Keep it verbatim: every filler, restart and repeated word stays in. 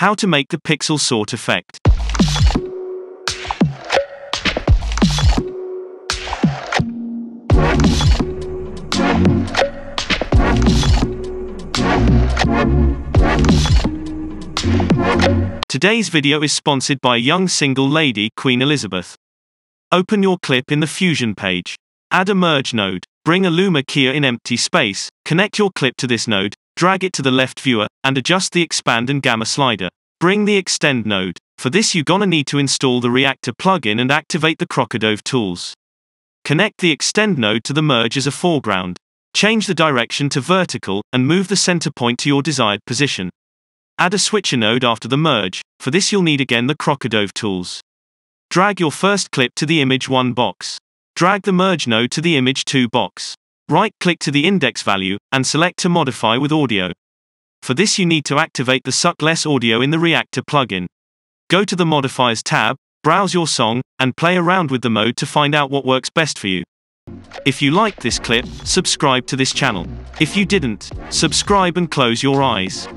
How to make the pixel sort effect. Today's video is sponsored by young single lady Queen Elizabeth. Open your clip in the Fusion page. Add a merge node, bring a Luma Keyer in empty space, connect your clip to this node, drag it to the left viewer, and adjust the expand and gamma slider. Bring the extend node. For this you're gonna need to install the Reactor plugin and activate the Crocodove tools. Connect the extend node to the merge as a foreground. Change the direction to vertical, and move the center point to your desired position. Add a switcher node after the merge, for this you'll need again the Crocodove tools. Drag your first clip to the image one box. Drag the merge node to the image two box. Right-click to the index value, and select to modify with audio. For this you need to activate the Suck Less Audio in the Reactor plugin. Go to the Modifiers tab, browse your song, and play around with the mode to find out what works best for you. If you liked this clip, subscribe to this channel. If you didn't, subscribe and close your eyes.